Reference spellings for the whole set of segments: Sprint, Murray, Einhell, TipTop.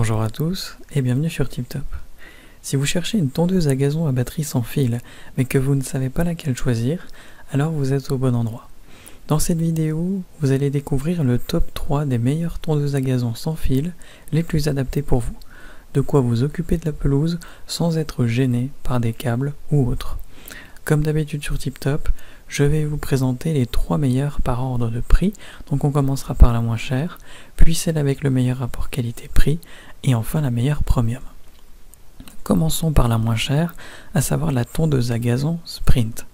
Bonjour à tous et bienvenue sur TipTop. Si vous cherchez une tondeuse à gazon à batterie sans fil, mais que vous ne savez pas laquelle choisir, alors vous êtes au bon endroit. Dans cette vidéo, vous allez découvrir le top 3 des meilleures tondeuses à gazon sans fil, les plus adaptées pour vous. De quoi vous occuper de la pelouse sans être gêné par des câbles ou autres. Comme d'habitude sur TipTop, je vais vous présenter les 3 meilleures par ordre de prix, donc on commencera par la moins chère, puis celle avec le meilleur rapport qualité-prix, et enfin la meilleure premium. Commençons par la moins chère, à savoir la tondeuse à gazon Sprint.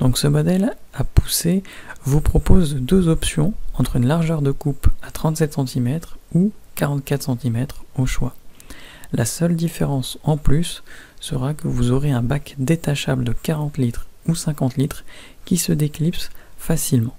Donc ce modèle à pousser vous propose 2 options entre une largeur de coupe à 37 cm ou 44 cm au choix. La seule différence en plus sera que vous aurez un bac détachable de 40 litres ou 50 litres qui se déclipse facilement.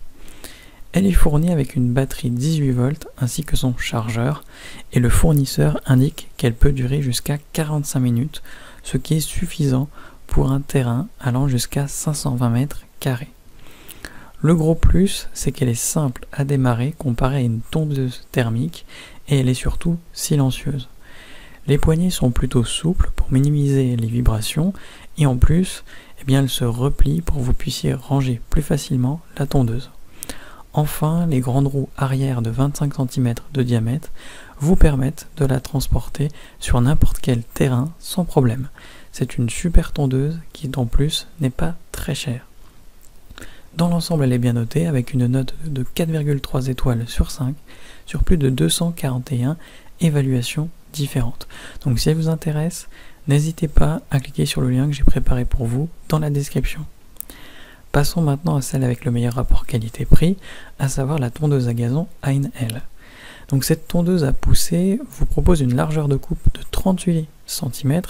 Elle est fournie avec une batterie 18 volts ainsi que son chargeur et le fournisseur indique qu'elle peut durer jusqu'à 45 minutes, ce qui est suffisant pour un terrain allant jusqu'à 520 mètres carrés. Le gros plus, c'est qu'elle est simple à démarrer comparée à une tondeuse thermique et elle est surtout silencieuse. Les poignées sont plutôt souples pour minimiser les vibrations et en plus, elle se replie pour que vous puissiez ranger plus facilement la tondeuse. Enfin, les grandes roues arrière de 25 cm de diamètre vous permettent de la transporter sur n'importe quel terrain sans problème. C'est une super tondeuse qui en plus n'est pas très chère. Dans l'ensemble, elle est bien notée avec une note de 4,3 étoiles sur 5 sur plus de 241 évaluations différentes. Donc si elle vous intéresse, n'hésitez pas à cliquer sur le lien que j'ai préparé pour vous dans la description. Passons maintenant à celle avec le meilleur rapport qualité-prix, à savoir la tondeuse à gazon Einhell. Donc cette tondeuse à pousser vous propose une largeur de coupe de 38 cm,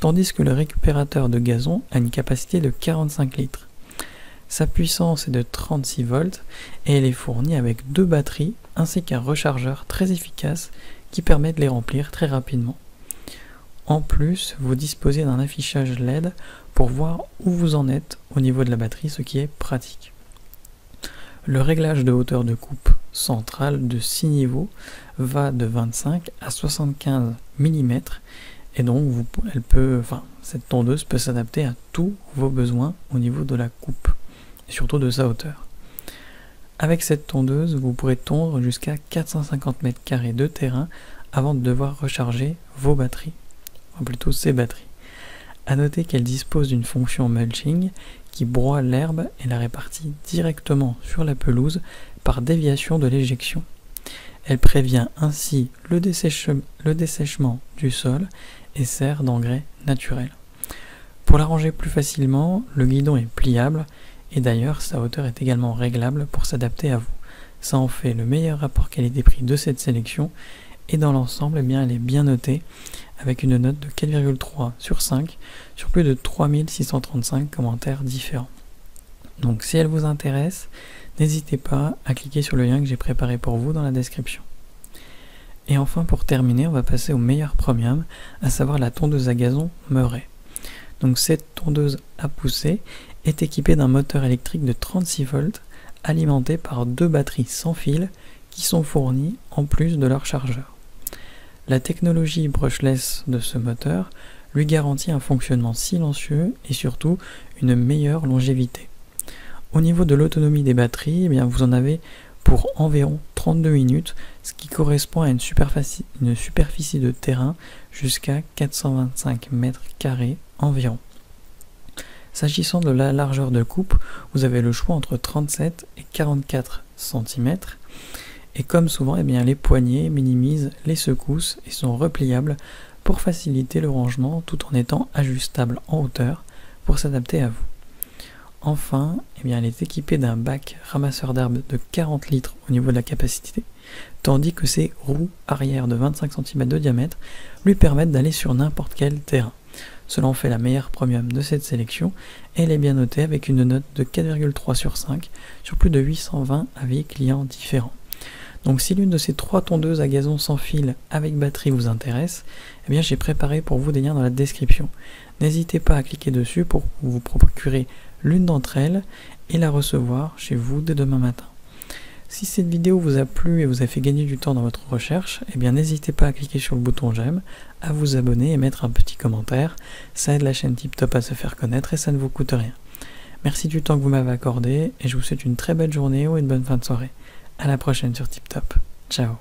tandis que le récupérateur de gazon a une capacité de 45 litres. Sa puissance est de 36 volts et elle est fournie avec 2 batteries ainsi qu'un rechargeur très efficace qui permet de les remplir très rapidement. En plus, vous disposez d'un affichage LED pour voir où vous en êtes au niveau de la batterie, ce qui est pratique. Le réglage de hauteur de coupe centrale de 6 niveaux va de 25 à 75 mm et donc cette tondeuse peut s'adapter à tous vos besoins au niveau de la coupe et surtout de sa hauteur. Avec cette tondeuse, vous pourrez tondre jusqu'à 450 m² de terrain avant de devoir recharger vos batteries. Ou plutôt ses batteries. A noter qu'elle dispose d'une fonction mulching qui broie l'herbe et la répartit directement sur la pelouse par déviation de l'éjection. Elle prévient ainsi le dessèchement du sol et sert d'engrais naturel. Pour la ranger plus facilement, le guidon est pliable et d'ailleurs sa hauteur est également réglable pour s'adapter à vous. Ça en fait le meilleur rapport qualité-prix de cette sélection et dans l'ensemble, elle est bien notée avec une note de 4,3 sur 5 sur plus de 3635 commentaires différents. Donc si elle vous intéresse, n'hésitez pas à cliquer sur le lien que j'ai préparé pour vous dans la description. Et enfin pour terminer, on va passer au meilleur premium, à savoir la tondeuse à gazon Murray. Donc cette tondeuse à pousser est équipée d'un moteur électrique de 36 volts alimenté par 2 batteries sans fil qui sont fournies en plus de leur chargeur. La technologie brushless de ce moteur lui garantit un fonctionnement silencieux et surtout une meilleure longévité. Au niveau de l'autonomie des batteries, vous en avez pour environ 32 minutes, ce qui correspond à une superficie de terrain jusqu'à 425 m² environ. S'agissant de la largeur de coupe, vous avez le choix entre 37 et 44 cm. Et comme souvent, les poignées minimisent les secousses et sont repliables pour faciliter le rangement tout en étant ajustable en hauteur pour s'adapter à vous. Enfin, elle est équipée d'un bac ramasseur d'herbe de 40 litres au niveau de la capacité, tandis que ses roues arrière de 25 cm de diamètre lui permettent d'aller sur n'importe quel terrain. Cela en fait la meilleure premium de cette sélection et elle est bien notée avec une note de 4,3 sur 5 sur plus de 820 avis clients différents. Donc si l'une de ces 3 tondeuses à gazon sans fil avec batterie vous intéresse, j'ai préparé pour vous des liens dans la description. N'hésitez pas à cliquer dessus pour vous procurer l'une d'entre elles et la recevoir chez vous dès demain matin. Si cette vidéo vous a plu et vous a fait gagner du temps dans votre recherche, eh bien n'hésitez pas à cliquer sur le bouton j'aime, à vous abonner et mettre un petit commentaire. Ça aide la chaîne TipTop à se faire connaître et ça ne vous coûte rien. Merci du temps que vous m'avez accordé et je vous souhaite une très belle journée ou une bonne fin de soirée. À la prochaine sur TipTop. Ciao.